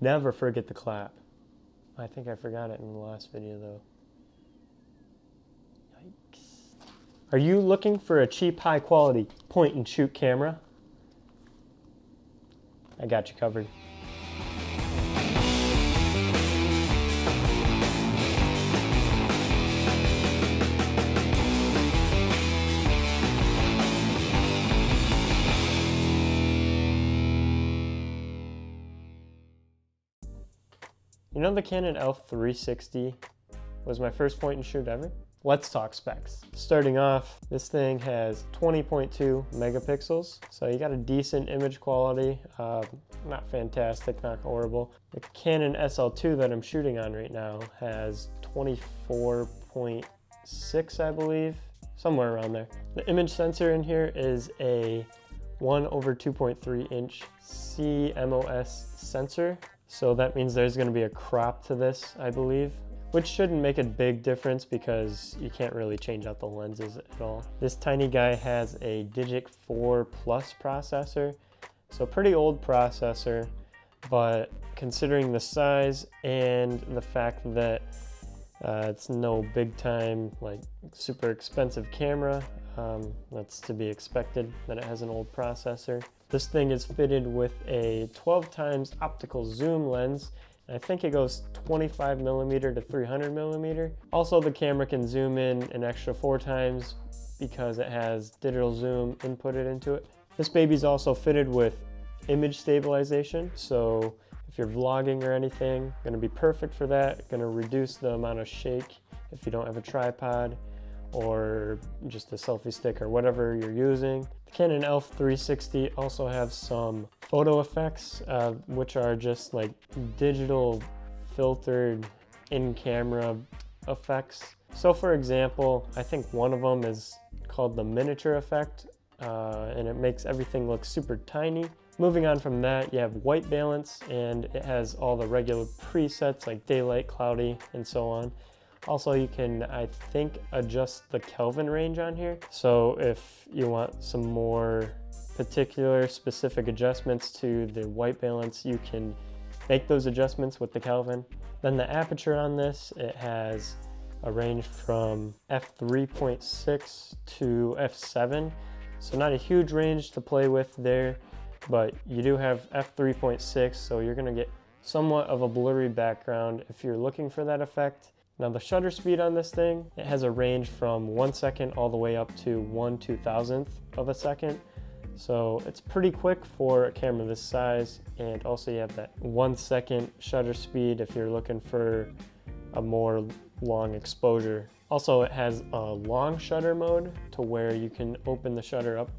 Never forget the clap. I think I forgot it in the last video though. Yikes. Are you looking for a cheap, high quality point and shoot camera? I got you covered. You know the Canon ELPH 360 was my first point and shoot ever? Let's talk specs. Starting off, this thing has 20.2 megapixels, so you got a decent image quality. Not fantastic, not horrible. The Canon SL2 that I'm shooting on right now has 24.6, I believe, somewhere around there. The image sensor in here is a 1/2.3-inch CMOS sensor. So that means there's going to be a crop to this, I believe, which shouldn't make a big difference because you can't really change out the lenses at all. This tiny guy has a Digic 4 Plus processor, so pretty old processor, but considering the size and the fact that it's no big time, like super expensive camera, that's to be expected that it has an old processor. This thing is fitted with a 12x optical zoom lens. I think it goes 25mm to 300mm. Also, the camera can zoom in an extra 4x because it has digital zoom inputted into it. This baby's also fitted with image stabilization. So if you're vlogging or anything, gonna be perfect for that. Gonna reduce the amount of shake if you don't have a tripod or just a selfie stick or whatever you're using. The Canon ELPH 360 also have some photo effects, which are just like digital filtered in-camera effects. So for example, I think one of them is called the miniature effect, and it makes everything look super tiny. Moving on from that, you have white balance, and it has all the regular presets like daylight, cloudy, and so on. Also, you can, I think, adjust the Kelvin range on here. So if you want some more particular specific adjustments to the white balance, you can make those adjustments with the Kelvin. Then the aperture on this, it has a range from f3.6 to f7. So not a huge range to play with there, but you do have f3.6, so you're gonna get somewhat of a blurry background if you're looking for that effect. Now the shutter speed on this thing, it has a range from 1 second all the way up to 1/2000th of a second. So it's pretty quick for a camera this size. And also you have that 1 second shutter speed if you're looking for a more long exposure. Also, it has a long shutter mode to where you can open the shutter up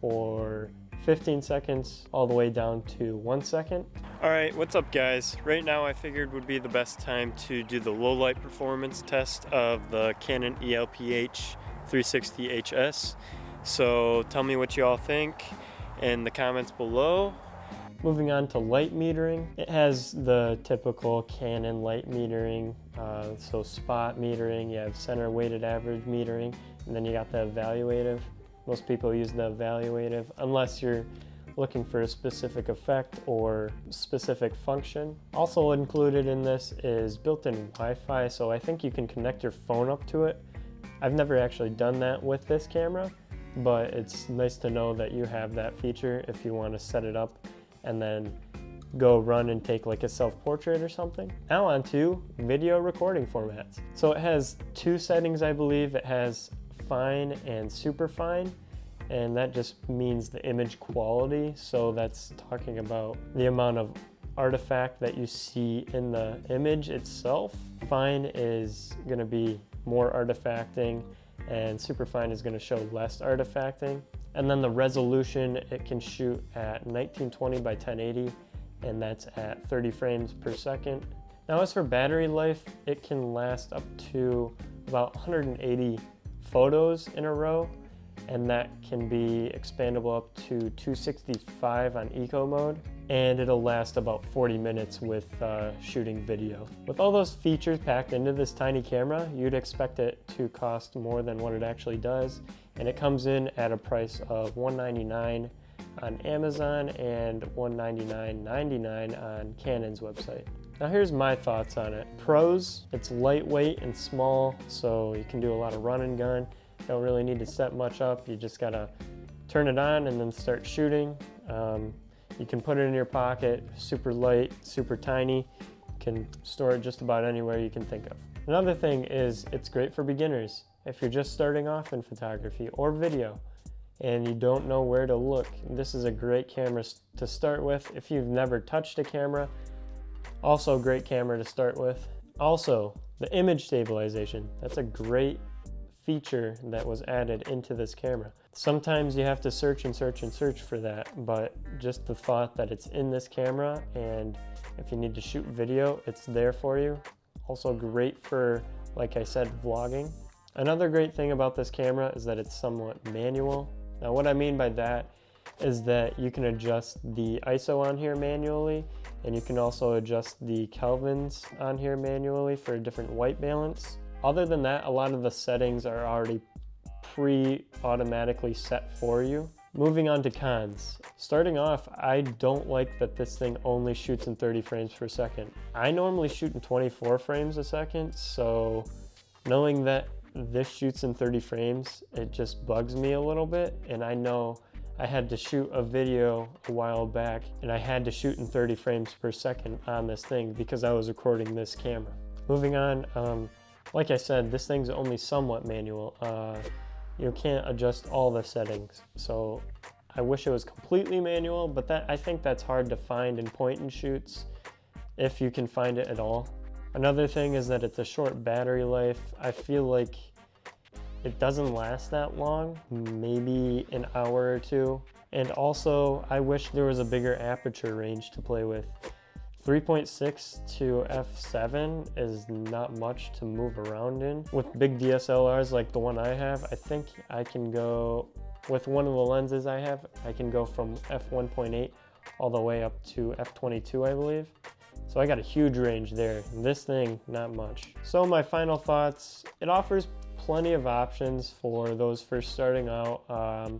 for 15 seconds all the way down to 1 second. All right, what's up guys? Right now I figured would be the best time to do the low light performance test of the Canon ELPH 360 HS. So tell me what you all think in the comments below. Moving on to light metering. It has the typical Canon light metering, so spot metering, you have center weighted average metering, and then you got the evaluative. Most people use the evaluative unless you're looking for a specific effect or specific function. Also included in this is built-in Wi-Fi, so I think you can connect your phone up to it. I've never actually done that with this camera, but it's nice to know that you have that feature if you want to set it up and then go run and take like a self-portrait or something. Now on to video recording formats. So it has two settings, I believe. It has fine and super fine, and that just means the image quality, so that's talking about the amount of artifact that you see in the image itself. Fine is going to be more artifacting, and super fine is going to show less artifacting. And then the resolution, it can shoot at 1920 by 1080, and that's at 30 frames per second. Now as for battery life, it can last up to about 180 photos in a row, and that can be expandable up to 265 on eco mode. and it'll last about 40 minutes with shooting video. With all those features packed into this tiny camera, you'd expect it to cost more than what it actually does, and it comes in at a price of $199 on Amazon and $199.99 on Canon's website. Now here's my thoughts on it. Pros, it's lightweight and small, so you can do a lot of run and gun. You don't really need to set much up, you just gotta turn it on and then start shooting. You can put it in your pocket, super light, super tiny, you can store it just about anywhere you can think of. Another thing is it's great for beginners. If you're just starting off in photography or video and you don't know where to look, this is a great camera to start with. If you've never touched a camera, also a great camera to start with. Also, the image stabilization, that's a great feature that was added into this camera. Sometimes you have to search and search and search for that, but just the thought that it's in this camera, and if you need to shoot video, it's there for you. Also great for, like I said, vlogging. Another great thing about this camera is that it's somewhat manual. Now what I mean by that is that you can adjust the ISO on here manually, and you can also adjust the Kelvins on here manually for a different white balance. Other than that, a lot of the settings are already pre-automatically set for you. Moving on to cons. Starting off, I don't like that this thing only shoots in 30 frames per second. I normally shoot in 24 frames a second, so knowing that this shoots in 30 frames, it just bugs me a little bit. And I know I had to shoot a video a while back, and I had to shoot in 30 frames per second on this thing because I was recording this camera. Moving on, like I said, this thing's only somewhat manual. You can't adjust all the settings. So I wish it was completely manual, but I think that's hard to find in point and shoots, if you can find it at all. Another thing is that it's a short battery life. I feel like it doesn't last that long, maybe an hour or two. And also, I wish there was a bigger aperture range to play with. 3.6 to f7 is not much to move around in. With big DSLRs like the one I have, I think I can go, with one of the lenses I have, I can go from f1.8 all the way up to f22, I believe. So I got a huge range there. This thing, not much. So my final thoughts, it offers plenty of options for those first starting out.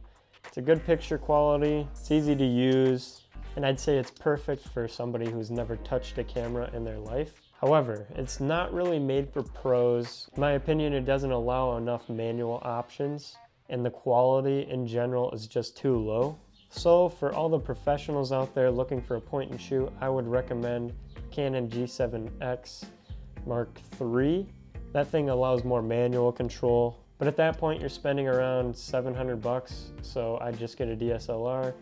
It's a good picture quality, it's easy to use, and I'd say it's perfect for somebody who's never touched a camera in their life. However, it's not really made for pros. In my opinion, it doesn't allow enough manual options, and the quality in general is just too low. So for all the professionals out there looking for a point and shoot, I would recommend Canon G7X Mark III. That thing allows more manual control, but at that point you're spending around 700 bucks, so I'd just get a DSLR.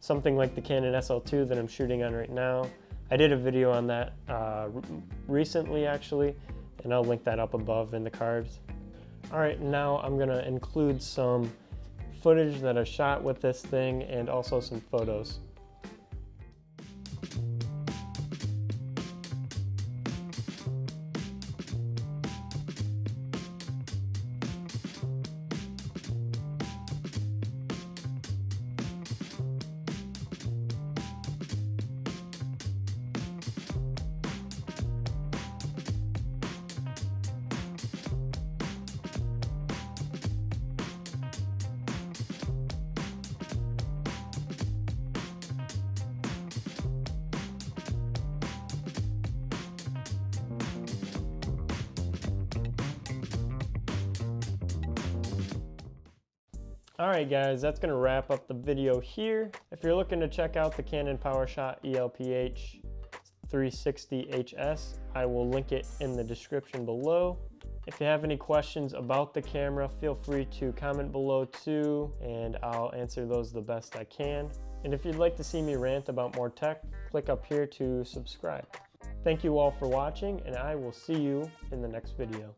Something like the Canon SL2 that I'm shooting on right now. I did a video on that recently actually, and I'll link that up above in the cards. All right, now I'm gonna include some footage that I shot with this thing and also some photos. Alright guys, that's going to wrap up the video here. If you're looking to check out the Canon PowerShot ELPH 360 HS, I will link it in the description below. If you have any questions about the camera, feel free to comment below too, and I'll answer those the best I can. And if you'd like to see me rant about more tech, click up here to subscribe. Thank you all for watching, and I will see you in the next video.